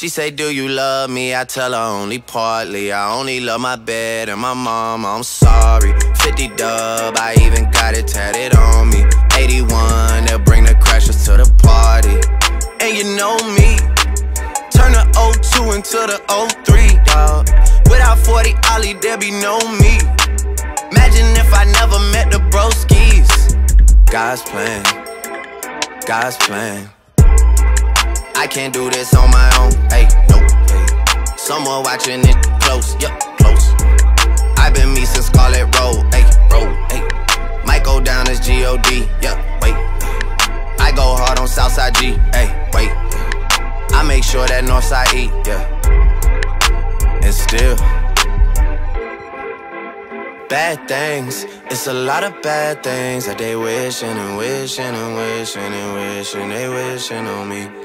She say, do you love me? I tell her only partly. I only love my bed and my mom, I'm sorry. 50 dub, I even got it tatted on me. 81, they'll bring the crashers to the party. And you know me, turn the 02 into the 03, dog. Without 40 Ollie, there be no me. Imagine if I never met the broskies. God's plan, God's plan. I can't do this on my own, hey, nope, hey. Someone watching it close, yup, close. I've been me since Scarlet Road, hey, road, hey. Might go down as G.O.D., yup, wait. I go hard on Southside G, hey, wait. I make sure that Northside E, yeah. And still bad things, it's a lot of bad things that they wishing and wishing and wishing and wishing, they wishing on me.